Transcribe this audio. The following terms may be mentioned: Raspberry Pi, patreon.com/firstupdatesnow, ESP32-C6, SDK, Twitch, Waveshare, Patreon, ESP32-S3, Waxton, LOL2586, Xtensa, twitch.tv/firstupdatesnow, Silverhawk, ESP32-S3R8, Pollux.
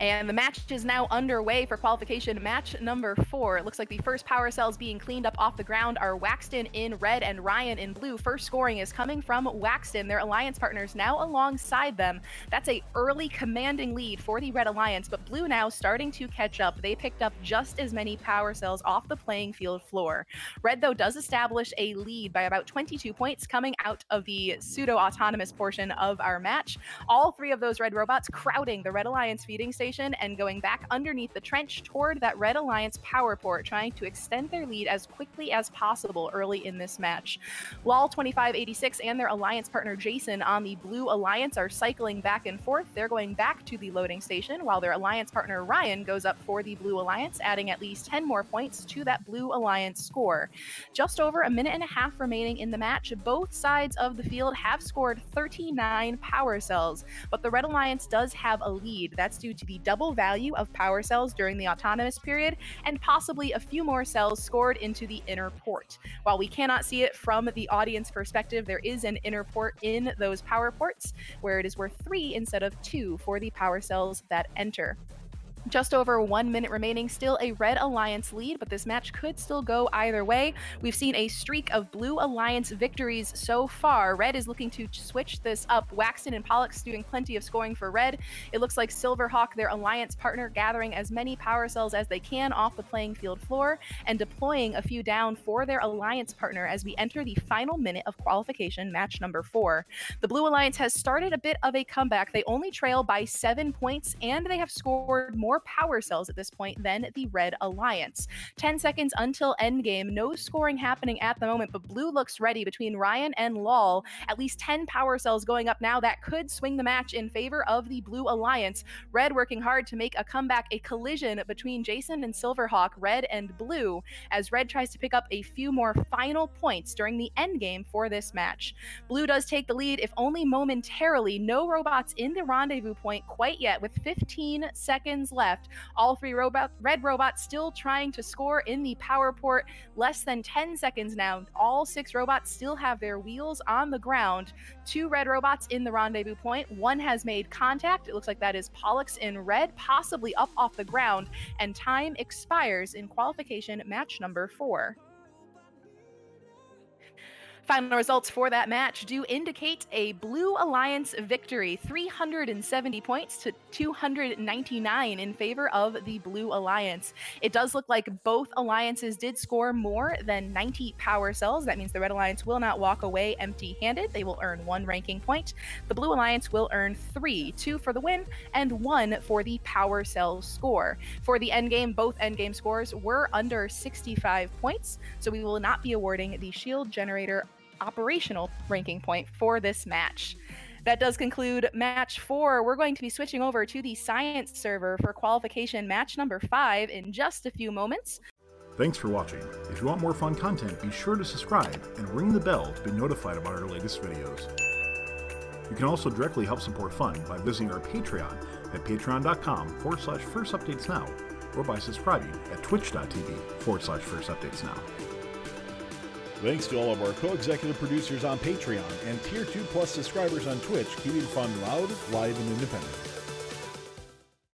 And the match is now underway for qualification match number 4. It looks like the first power cells being cleaned up off the ground are Waxton in red and Ryan in blue. First scoring is coming from Waxton, their alliance partners now alongside them. That's a early commanding lead for the Red Alliance, but Blue now starting to catch up. They picked up just as many power cells off the playing field floor. Red, though, does establish a lead by about 22 points coming out of the pseudo-autonomous portion of our match. All three of those Red robots crowding the Red Alliance feeding station and going back underneath the trench toward that Red Alliance power port, trying to extend their lead as quickly as possible early in this match. LOL2586 and their alliance partner Jason on the Blue Alliance are cycling back and forth. They're going back to the loading station while their alliance partner Ryan goes up for the Blue Alliance, adding at least 10 more points to that Blue Alliance score. Just over a minute and a half remaining in the match. Both sides of the field have scored 39 power cells, but the Red Alliance does have a lead. That's due to the double value of power cells during the autonomous period and possibly a few more cells scored into the inner port. While we cannot see it from the audience perspective, there is an inner port in those power ports where it is worth 3 instead of 2 for the power cells that enter. Just over 1 minute remaining, still a Red Alliance lead, but this match could still go either way. We've seen a streak of Blue Alliance victories so far. Red is looking to switch this up. Waxton and Pollux doing plenty of scoring for Red. It looks like Silverhawk, their alliance partner, gathering as many power cells as they can off the playing field floor and deploying a few down for their alliance partner as we enter the final minute of qualification match number 4. The Blue Alliance has started a bit of a comeback. They only trail by 7 points, and they have scored more power cells at this point than the Red Alliance. 10 seconds until endgame. No scoring happening at the moment, but Blue looks ready between Ryan and LOL. At least 10 power cells going up now. That could swing the match in favor of the Blue Alliance. Red working hard to make a comeback. A collision between Jason and Silverhawk, Red and Blue, as Red tries to pick up a few more final points during the endgame for this match. Blue does take the lead, if only momentarily. No robots in the rendezvous point quite yet, with 15 seconds left. All three Red robots still trying to score in the power port. Less than 10 seconds now. All 6 robots still have their wheels on the ground. 2 Red robots in the rendezvous point. 1 has made contact. It looks like that is Pollux in red, possibly up off the ground. And time expires in qualification match number 4. Final results for that match do indicate a Blue Alliance victory, 370 points to 299 in favor of the Blue Alliance. It does look like both alliances did score more than 90 power cells. That means the Red Alliance will not walk away empty-handed. They will earn 1 ranking point. The Blue Alliance will earn 3, 2 for the win and 1 for the power cell score. For the endgame, both endgame scores were under 65 points, so we will not be awarding the Shield Generator operational ranking point for this match. That does conclude match 4. We're going to be switching over to the science server for qualification match number 5 in just a few moments. Thanks for watching. If you want more fun content, be sure to subscribe and ring the bell to be notified about our latest videos. You can also directly help support Fun by visiting our Patreon at patreon.com/firstupdatesnow or by subscribing at twitch.tv/firstupdatesnow. Thanks to all of our co-executive producers on Patreon and Tier 2 Plus subscribers on Twitch, keeping Fun loud, live, and independent.